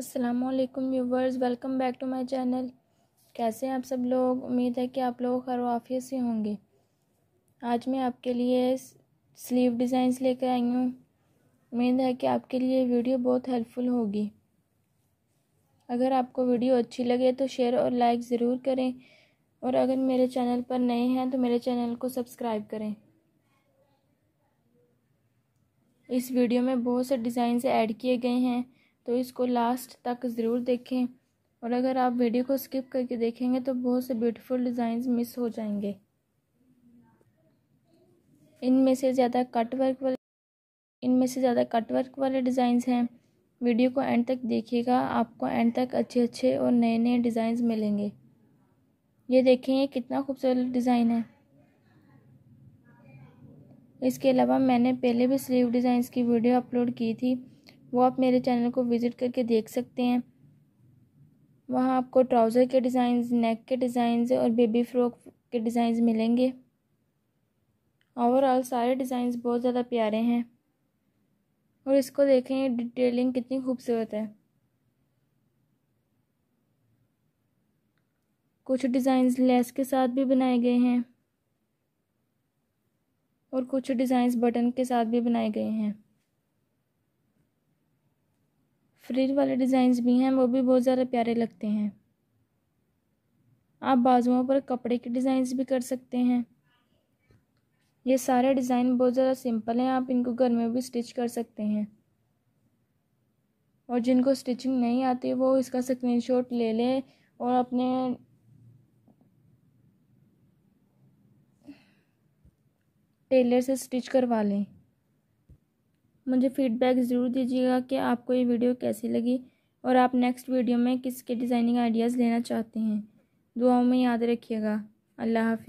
अस्सलामुअलैकुम viewers, welcome back to my channel. कैसे हैं आप सब लोग? उम्मीद है कि आप लोग खैर आफियत से होंगे। आज मैं आपके लिए स्लीव डिज़ाइंस लेकर आई हूँ। उम्मीद है कि आपके लिए वीडियो बहुत हेल्पफुल होगी। अगर आपको वीडियो अच्छी लगे तो शेयर और लाइक ज़रूर करें, और अगर मेरे चैनल पर नए हैं तो मेरे चैनल को सब्सक्राइब करें। इस वीडियो में बहुत से डिज़ाइंस ऐड किए गए हैं, तो इसको लास्ट तक ज़रूर देखें, और अगर आप वीडियो को स्किप करके देखेंगे तो बहुत से ब्यूटीफुल डिज़ाइंस मिस हो जाएंगे। इनमें से ज़्यादा कट वर्क वाले डिज़ाइंस हैं। वीडियो को एंड तक देखिएगा, आपको एंड तक अच्छे और नए नए डिज़ाइंस मिलेंगे। ये देखें, ये कितना खूबसूरत डिज़ाइन है। इसके अलावा मैंने पहले भी स्लीव डिज़ाइंस की वीडियो अपलोड की थी, वो आप मेरे चैनल को विज़िट करके देख सकते हैं। वहाँ आपको ट्राउज़र के डिज़ाइंस, नेक के डिज़ाइंस और बेबी फ्रॉक के डिज़ाइंस मिलेंगे। ओवरऑल सारे डिज़ाइंस बहुत ज़्यादा प्यारे हैं, और इसको देखें, डिटेलिंग कितनी खूबसूरत है। कुछ डिज़ाइंस लेस के साथ भी बनाए गए हैं और कुछ डिज़ाइंस बटन के साथ भी बनाए गए हैं। फ्रिल वाले डिज़ाइंस भी हैं, वो भी बहुत ज़्यादा प्यारे लगते हैं। आप बाजुओं पर कपड़े के डिज़ाइंस भी कर सकते हैं। ये सारे डिज़ाइन बहुत ज़्यादा सिंपल हैं, आप इनको घर में भी स्टिच कर सकते हैं। और जिनको स्टिचिंग नहीं आती वो इसका स्क्रीनशॉट ले लें और अपने टेलर से स्टिच करवा लें। मुझे फीडबैक ज़रूर दीजिएगा कि आपको ये वीडियो कैसी लगी, और आप नेक्स्ट वीडियो में किसके डिज़ाइनिंग आइडियाज़ लेना चाहते हैं। दुआओं में याद रखिएगा। अल्लाह हाफ़िज़।